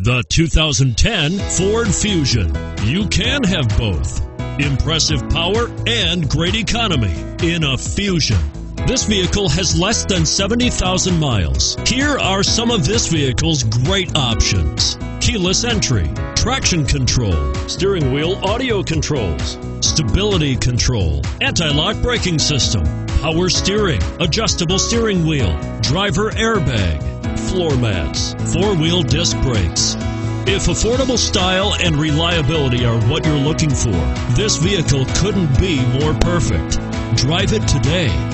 The 2010 Ford Fusion. You can have both. Impressive power and great economy in a Fusion. This vehicle has less than 70,000 miles. Here are some of this vehicle's great options: keyless entry, traction control, steering wheel audio controls, stability control, anti-lock braking system, power steering, adjustable steering wheel, driver airbag, floor mats, four-wheel disc brakes. If affordable style and reliability are what you're looking for, this vehicle couldn't be more perfect. Drive it today.